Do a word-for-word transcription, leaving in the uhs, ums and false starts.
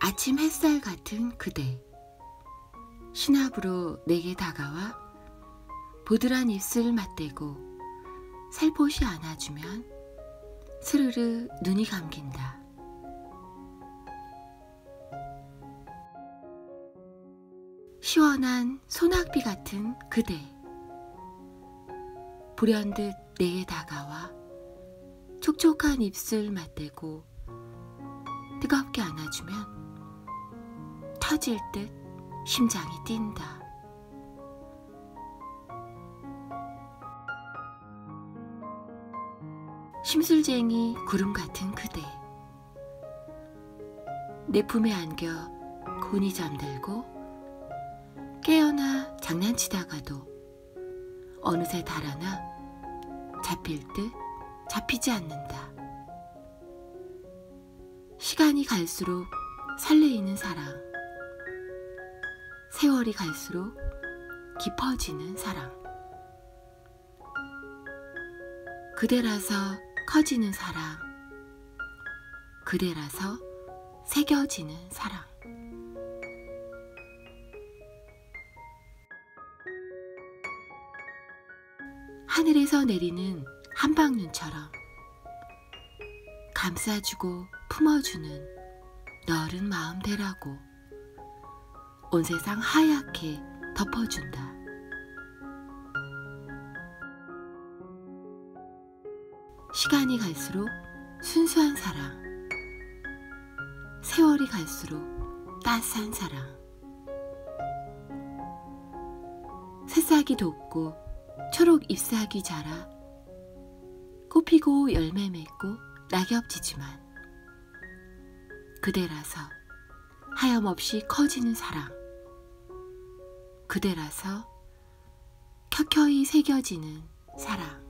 아침 햇살 같은 그대, 신압으로 내게 다가와 보드란 입술 맞대고 살포시 안아주면 스르르 눈이 감긴다. 시원한 소낙비 같은 그대, 불현듯 내게 다가와 촉촉한 입술 맞대고 뜨겁게 안아주면 터질 듯 심장이 뛴다. 심술쟁이 구름 같은 그대, 내 품에 안겨 곤히 잠들고 깨어나 장난치다가도 어느새 달아나 잡힐 듯 잡히지 않는다. 시간이 갈수록 설레이는 사랑, 세월이 갈수록 깊어지는 사랑, 그대라서 커지는 사랑, 그대라서 새겨지는 사랑. 하늘에서 내리는 한방눈처럼 감싸주고 품어주는 너른 마음대라고 온 세상 하얗게 덮어준다. 시간이 갈수록 순수한 사랑, 세월이 갈수록 따스한 사랑, 새싹이 돋고 초록 잎사귀 자라 꽃피고 열매 맺고 낙엽지지만 그대라서 하염없이 커지는 사랑, 그대라서 켜켜이 새겨지는 사랑.